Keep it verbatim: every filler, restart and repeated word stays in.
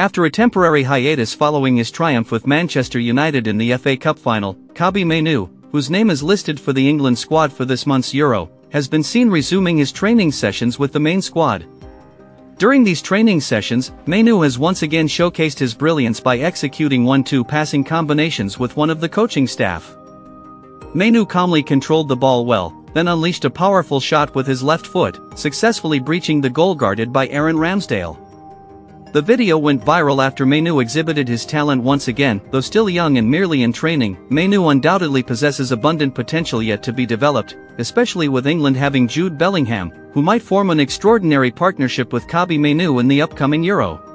After a temporary hiatus following his triumph with Manchester United in the F A Cup final, Kobbie Mainoo, whose name is listed for the England squad for this month's Euro, has been seen resuming his training sessions with the main squad. During these training sessions, Mainoo has once again showcased his brilliance by executing one-two passing combinations with one of the coaching staff. Mainoo calmly controlled the ball well, then unleashed a powerful shot with his left foot, successfully breaching the goal guarded by Aaron Ramsdale. The video went viral after Mainoo exhibited his talent once again. Though still young and merely in training, Mainoo undoubtedly possesses abundant potential yet to be developed, especially with England having Jude Bellingham, who might form an extraordinary partnership with Kobbie Mainoo in the upcoming Euro.